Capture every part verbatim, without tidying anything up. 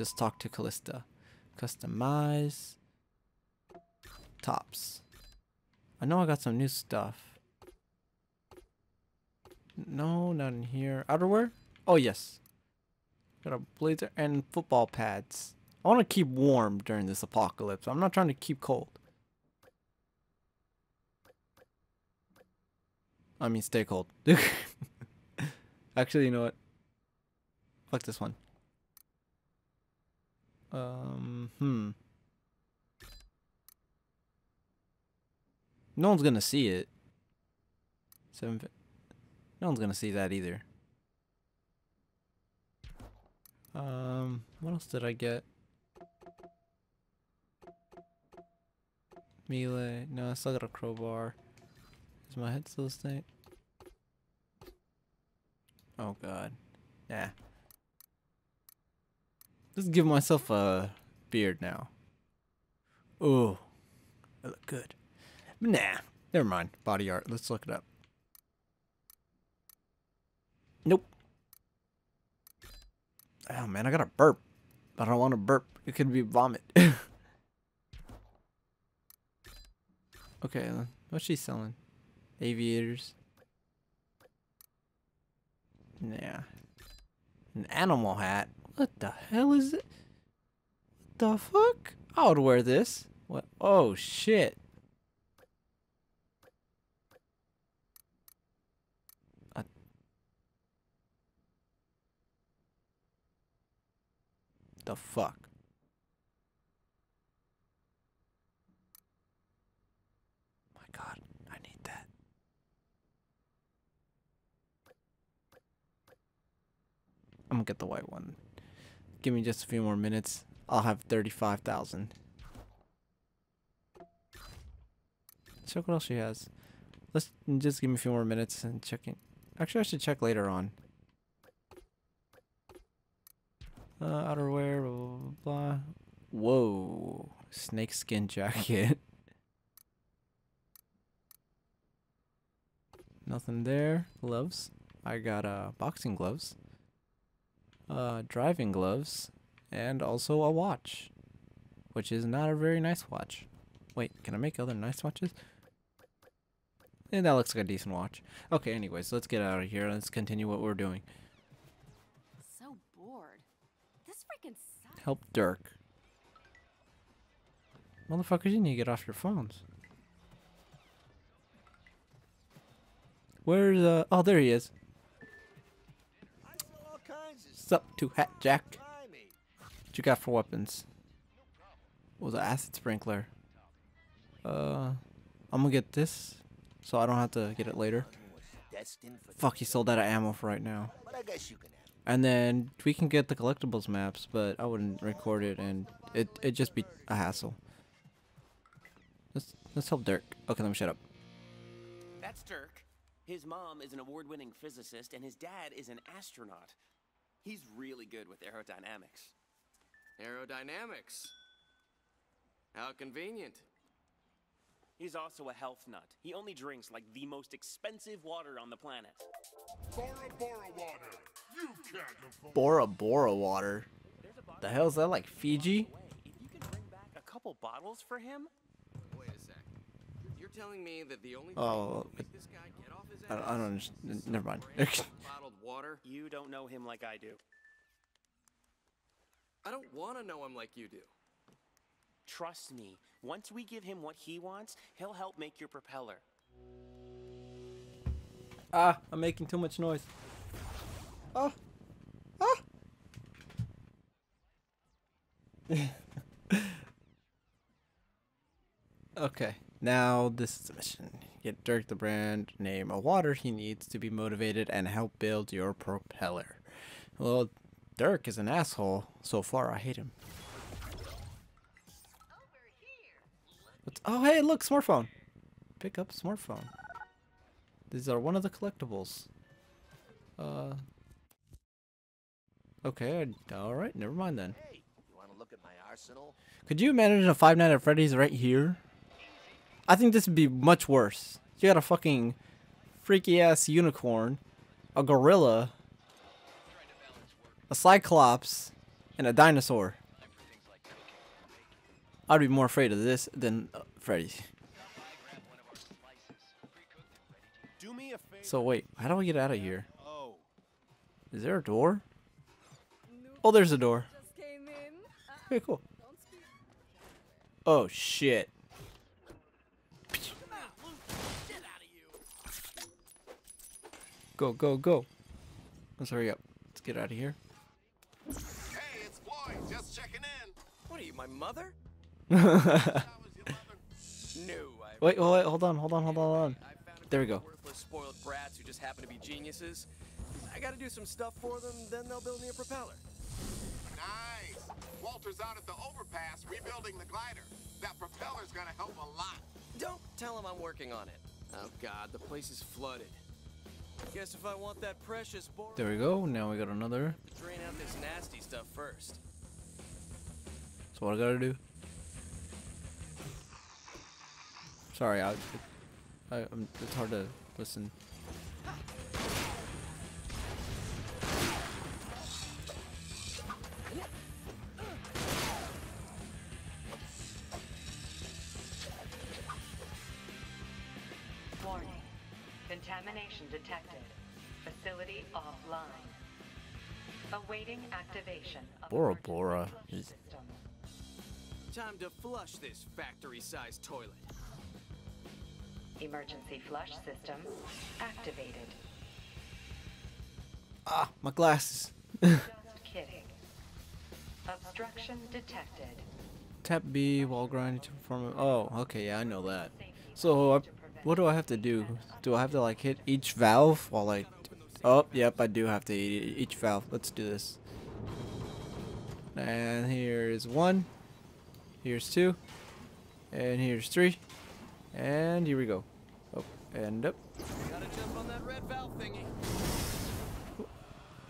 just talk to Callista. Customize. Tops. I know I got some new stuff. No, not in here. Outerwear? Oh, yes. Got a blazer and football pads. I want to keep warm during this apocalypse. I'm not trying to keep cold. I mean, stay cold. Actually, you know what? Fuck this one. Um, hmm. No one's gonna see it. Seven. No one's gonna see that either. Um, what else did I get? Melee. No, I still got a crowbar. Is my head still staying? Oh god. Nah. Let's give myself a beard now. Ooh. I look good. Nah. Never mind. Body art. Let's look it up. Nope. Oh man, I gotta burp. I don't want to burp. It could be vomit. Okay, what's she selling? Aviators. Nah. An animal hat. What the hell is it? What the fuck? I would wear this. What? Oh shit. I... The fuck? My god. I'm gonna get the white one. Give me just a few more minutes. I'll have thirty-five thousand. Check what else she has. Let's just give me a few more minutes and check in. Actually, I should check later on. Uh, outerwear, blah, blah, blah. Whoa. Snake skin jacket. Nothing there. Gloves. I got uh, boxing gloves. Uh, driving gloves, and also a watch, which is not a very nice watch. Wait, can I make other nice watches? And that looks like a decent watch. Okay, anyways, let's get out of here. Let's continue what we're doing. So bored. This freaking sucks. Help Dirk. Motherfuckers, you need to get off your phones. Where's the? Oh, there he is. Up to Hat Jack. What you got for weapons? What was an acid sprinkler? Uh, I'm gonna get this, so I don't have to get it later. Fuck, he sold out of ammo for right now. And then we can get the collectibles maps, but I wouldn't record it, and it it'd just be a hassle. Let's let's help Dirk. Okay, let me shut up. That's Dirk. His mom is an award-winning physicist, and his dad is an astronaut. He's really good with aerodynamics. Aerodynamics? How convenient. He's also a health nut. He only drinks like the most expensive water on the planet. Bora Bora water. You can't afford Bora Bora water. The hell is that, like Fiji? If you could bring back a couple bottles for him? Wait a sec. You're telling me that the only oh, thing make this guy get off his ass? I don't, I don't understand. Never mind. Bottled water. You don't know him like I do. I don't want to know him like you do. Trust me. Once we give him what he wants, he'll help make your propeller. Ah, I'm making too much noise. Ah, ah. Okay. Now, this is a mission. Get Dirk the brand name of water he needs to be motivated and help build your propeller. Well, Dirk is an asshole. So far, I hate him. What's, oh, hey, look, smartphone. Pick up smartphone. These are one of the collectibles. Uh. Okay, alright, never mind then. Hey, you wanna look at my arsenal? Could you manage a Five Nights at Freddy's right here? I think this would be much worse. You got a fucking freaky ass unicorn, a gorilla, a cyclops, and a dinosaur. I'd be more afraid of this than uh, Freddy's. So wait, how do I get out of here? Is there a door? Oh, there's a door. Okay, cool. Oh shit. Go, go, go. Let's hurry up. Let's get out of here. Hey, it's Boyd. Just checking in. What are you, my mother? Wait, wait, hold on, hold on, hold on, hold on. There we go. Worthless, spoiled brats who just happen to be geniuses. I gotta do some stuff for them, then they'll build me a propeller. Nice. Walter's out at the overpass rebuilding the glider. That propeller's gonna help a lot. Don't tell him I'm working on it. Oh God, the place is flooded. Guess if I want that precious Bora. There we go. Now we got another. Drain out this nasty stuff first. So what I gotta do? Sorry, I, I, I'm, it's hard to listen. Contamination detected. Facility offline. Awaiting activation of Bora Bora system. Time to flush this factory-sized toilet. Emergency flush system activated. Ah, my glasses. Just kidding. Obstruction detected. Tap B while grinding to perform. Oh, okay, yeah, I know that. So I. What do I have to do? Do I have to like hit each valve while I... Oh, yep, I do have to hit each valve. Let's do this. And here's one. Here's two. And here's three. And here we go. Up and up. Gotta jump on that red valve thingy.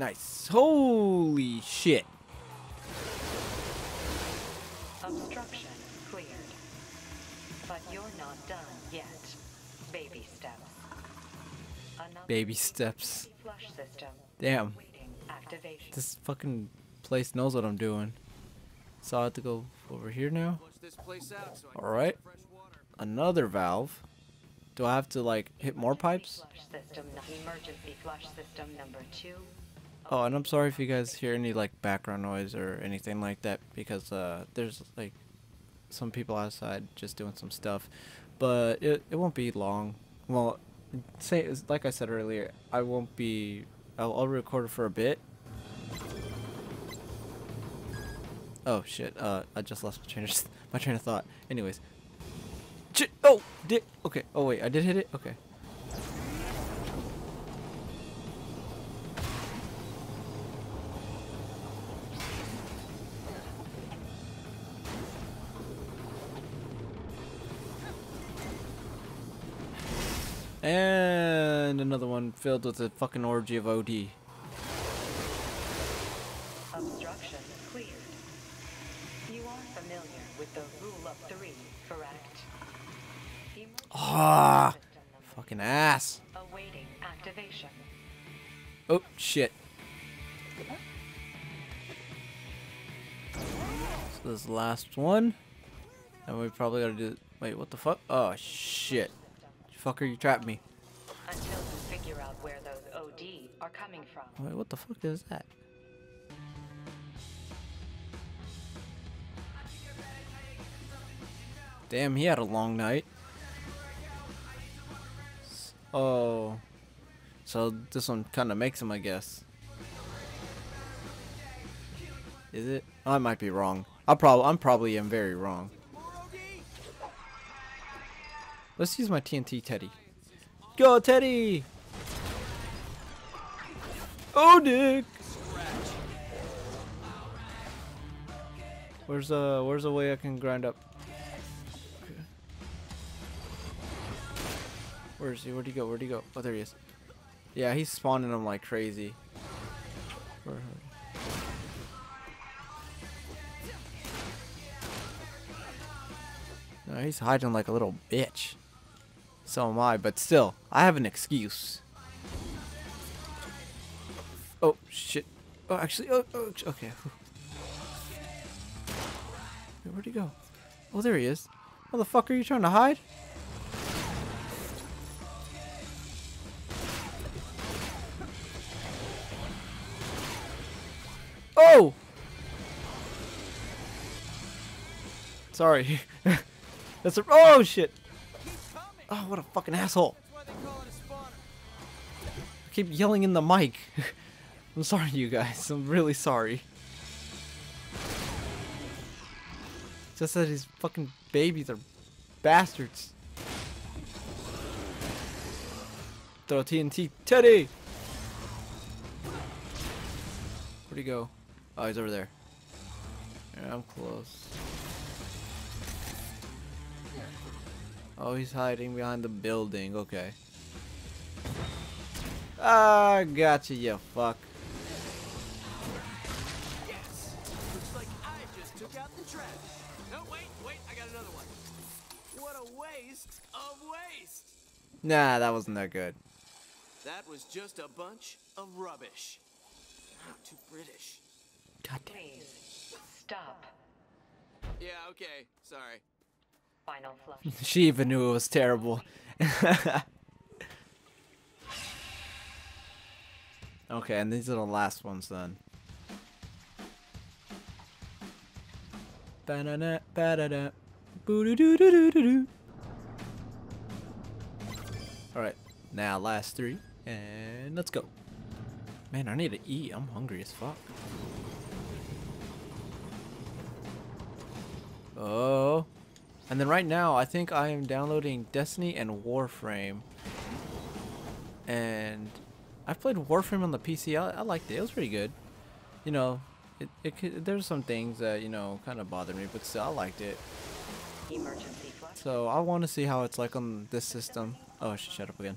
Nice. Holy shit. Obstruction cleared. But you're not done yet. Baby steps. Another baby steps. Damn. This fucking place knows what I'm doing. So I have to go over here now. Alright. Another valve. Do I have to like hit more pipes? Emergency flush system number two. Oh, and I'm sorry if you guys hear any like background noise or anything like that, because uh, there's like some people outside just doing some stuff. But it, it won't be long. Well, say like I said earlier, I won't be. I'll, I'll record it for a bit. Oh shit! Uh, I just lost my train of my train of thought. Anyways, shit. Oh, did okay. Oh wait, I did hit it. Okay. And another one filled with a fucking orgy of O D. Obstruction cleared. You are familiar with the rule of three, correct? Ah, fucking ass. Awaiting activation. Oh shit. So this last one, and we probably gotta do. Wait, what the fuck? Oh shit. Fucker, you trapped me. Until you figure out where those O D are coming from. Wait, what the fuck is that? Damn, he had a long night. Oh. So this one kind of makes him, I guess. Is it? I might be wrong. I probably, I'm probably am very wrong. Let's use my T N T Teddy. Go Teddy! Oh Dick! Where's uh where's a way I can grind up? Okay. Where is he? Where'd he go? Where'd he go? Oh, there he is. Yeah, he's spawning them like crazy. Where are they? No, he's hiding like a little bitch. So am I, but still, I have an excuse. Oh, shit. Oh, actually, oh, oh okay. Where'd he go? Oh, there he is. Motherfucker, you trying to hide? Oh! Sorry. That's a. Oh, shit! Oh, what a fucking asshole. I keep yelling in the mic. I'm sorry, you guys. I'm really sorry. Just that these fucking babies are bastards. Throw T N T Teddy! Where'd he go? Oh, he's over there. Yeah, I'm close. Oh, he's hiding behind the building. Okay. Ah, gotcha, you fuck. Yes. Looks like I just took out the trash. No, wait, wait, I got another one. What a waste of waste. Nah, that wasn't that good. That was just a bunch of rubbish. How too British. God damn. Please stop. Yeah, okay. Sorry. Final flush. She even knew it was terrible. Okay, and these are the last ones then. Ba-da-da, ba-da-da, boo-doo-doo-doo-doo-doo-doo. Alright, now last three, and let's go. Man, I need to eat. I'm hungry as fuck. Oh. And then right now, I think I am downloading Destiny and Warframe. And I played Warframe on the P C. I, I liked it. It was pretty good. You know, it, it there's some things that, you know, kind of bothered me, but still I liked it. Emergency flight. So I want to see how it's like on this system. Oh, I should shut up again.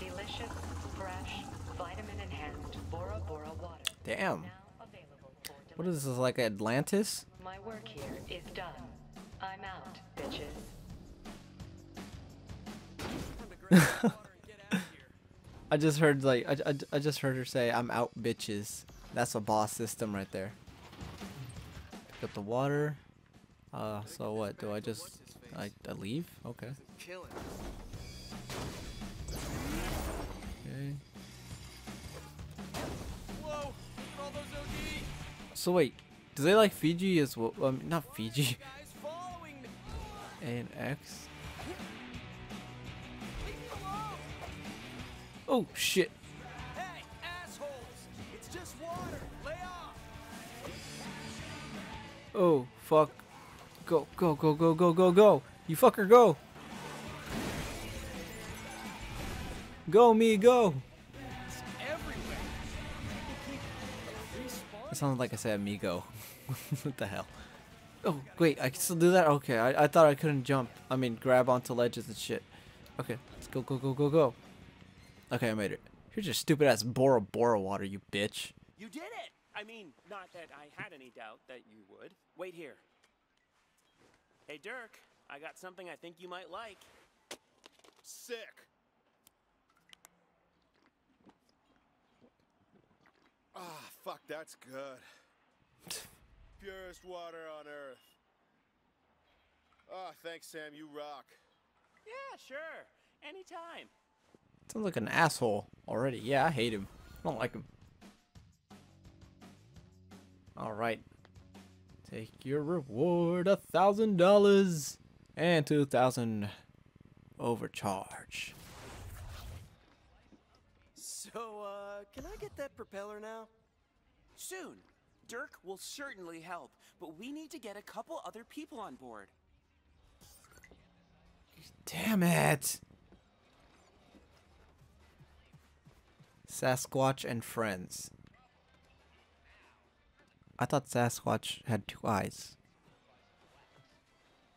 Delicious, fresh, vitamin-enhanced Bora Bora water. Damn. What is this, like Atlantis? My work here is done. I'm out, bitches. I just heard like I, I, I just heard her say I'm out, bitches. That's a boss system right there. Pick up the water. Uh, so what? Do I just I, I leave? Okay. Okay. So wait, do they like Fiji as well? Um, not Fiji. A and X. Oh shit. Hey, assholes. It's just water. Lay off. Oh fuck. Go, go, go, go, go, go, go. You fucker, go. Go me, go. It's everywhere. It sounded like I said amigo. What the hell? Oh wait, I can still do that? Okay, I, I thought I couldn't jump. I mean grab onto ledges and shit. Okay, let's go, go, go, go, go. Okay, I made it. Here's your stupid ass Bora Bora water, you bitch. You did it! I mean, not that I had any doubt that you would. Wait here. Hey, Dirk, I got something I think you might like. Sick. Ah, oh, fuck, that's good. Purest water on earth. Ah, oh, thanks, Sam, you rock. Yeah, sure. Anytime. Sounds like an asshole already. Yeah, I hate him. I don't like him. Alright. Take your reward, a thousand dollars and two thousand overcharge. So uh can I get that propeller now? Soon. Dirk will certainly help, but we need to get a couple other people on board. Damn it. Sasquatch and friends. I thought Sasquatch had two eyes.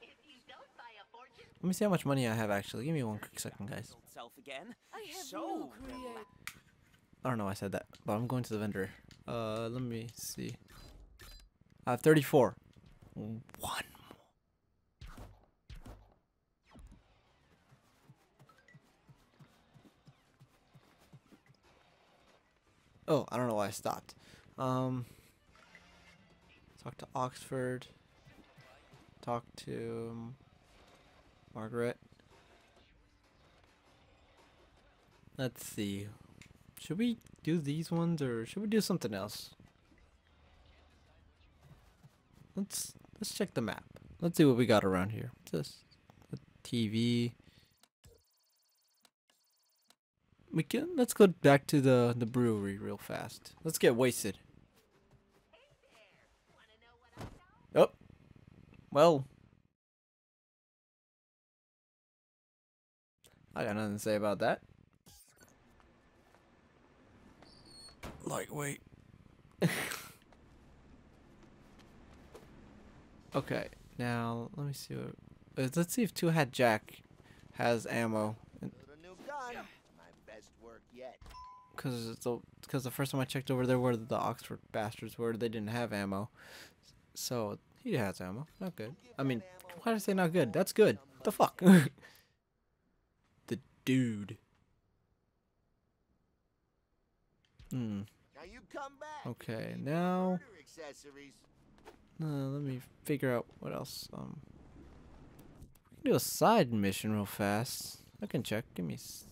Let me see how much money I have actually. Give me one quick second, guys. I don't know why I said that, but I'm going to the vendor. Uh, let me see. I have thirty-four. One more. Oh, I don't know why I stopped. Um, talk to Oxford. talk to um, Margaret. Let's see. Should we do these ones or should we do something else? Let's let's check the map. Let's see what we got around here. Just a T V. We can let's go back to the the brewery real fast. Let's get wasted. Oh. Well. I got nothing to say about that. Lightweight. Okay, now let me see what. Let's see if Two Hat Jack has ammo. Because the because the first time I checked over there, where the Oxford bastards were, they didn't have ammo. So he has ammo. Not good. I mean, why did I say not good? That's good. What the fuck. The dude. Hmm. Okay, now uh, let me figure out what else. Um, we can do a side mission real fast. I can check. Give me. S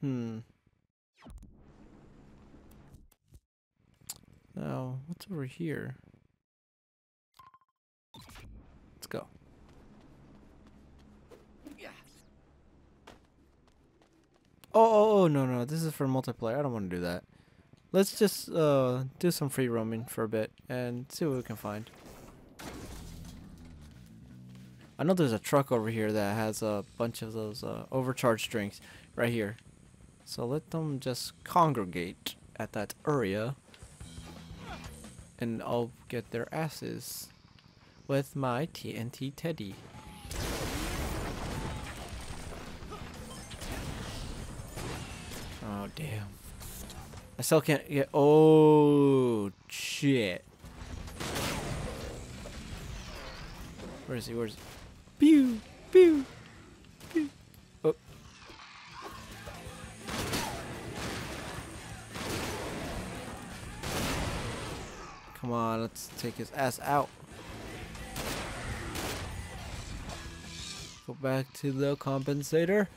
hmm. Oh, what's over here? Let's go. Yes. Oh, oh, oh, no, no. This is for multiplayer. I don't want to do that. Let's just uh, do some free roaming for a bit and see what we can find. I know there's a truck over here that has a bunch of those uh, overcharged drinks right here. So let them just congregate at that area. And I'll get their asses with my T N T Teddy. Oh damn! I still can't get. Oh shit! Where is he? Where is he? Pew pew pew. Oh. Come on, let's take his ass out. Go back to the compensator.